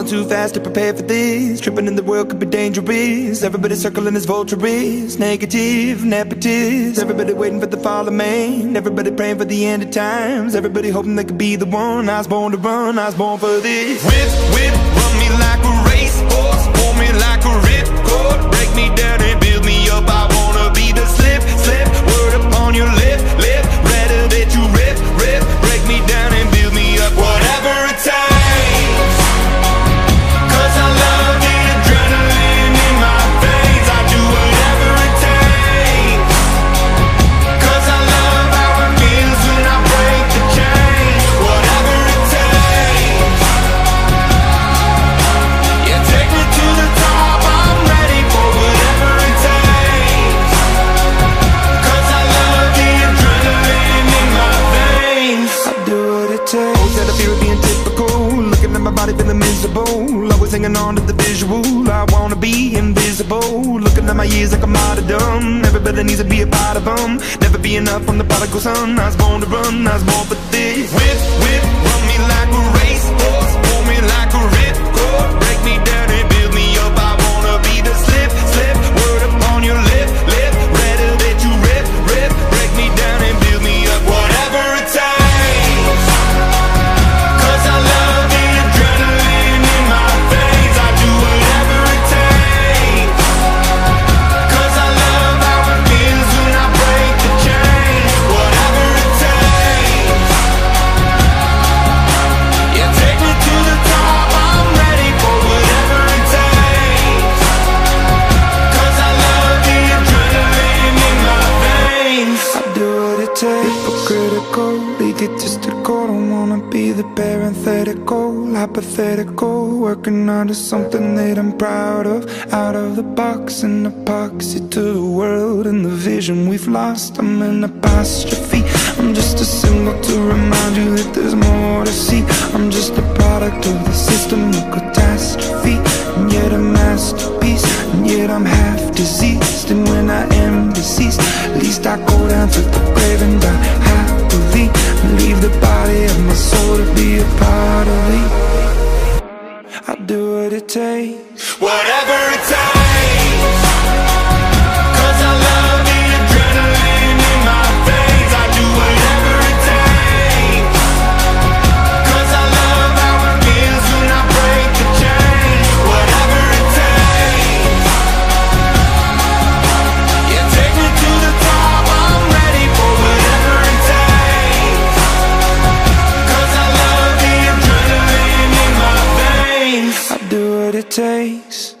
Falling too fast to prepare for this. Tripping in the world could be dangerous. Everybody circling as vultures. Negative, nepotist. Everybody waiting for the fall of man. Everybody praying for the end of times. Everybody hoping they could be the one. I was born to run, I was born for this. Whip, run me like a racehorse. Pull me like a ripcord. Break me down and build me up. I wanna be the slip. Word upon your lip. Rather that you rip. Break me down and build me up. Whatever it takes. Always hanging on to the visual. I wanna be invisible. Looking at my years like I'm out of dumb. Everybody needs to be a part of them. Never be enough on the prodigal son. I was born to run, I was born for this. Whip, run me like a racehorse. Pull me like a ripcord. Break me down and build me up. I wanna be the slip. Word upon your lip. Rather that you rip. Break me down and build me up. Whatever it takes. Cause I love parenthetical, hypothetical, working onto something that I'm proud of. Out of the box, an epoxy to the world and the vision we've lost. I'm an apostrophe. I'm just a symbol to remind you that there's more to see. I'm just a product of the system of catastrophe, and yet a masterpiece. And yet I'm half diseased, and when I am deceased, at least I go down to the grave and die happily. Leave the body of my soul to be a part of me. I'll do what it takes. Whatever it takes. Cause I love the adrenaline in my veins. I do whatever it takes. Cause I love how it feels when I break the chains. Whatever it takes. Yeah, take me to the top. I'm ready for whatever it takes. It takes.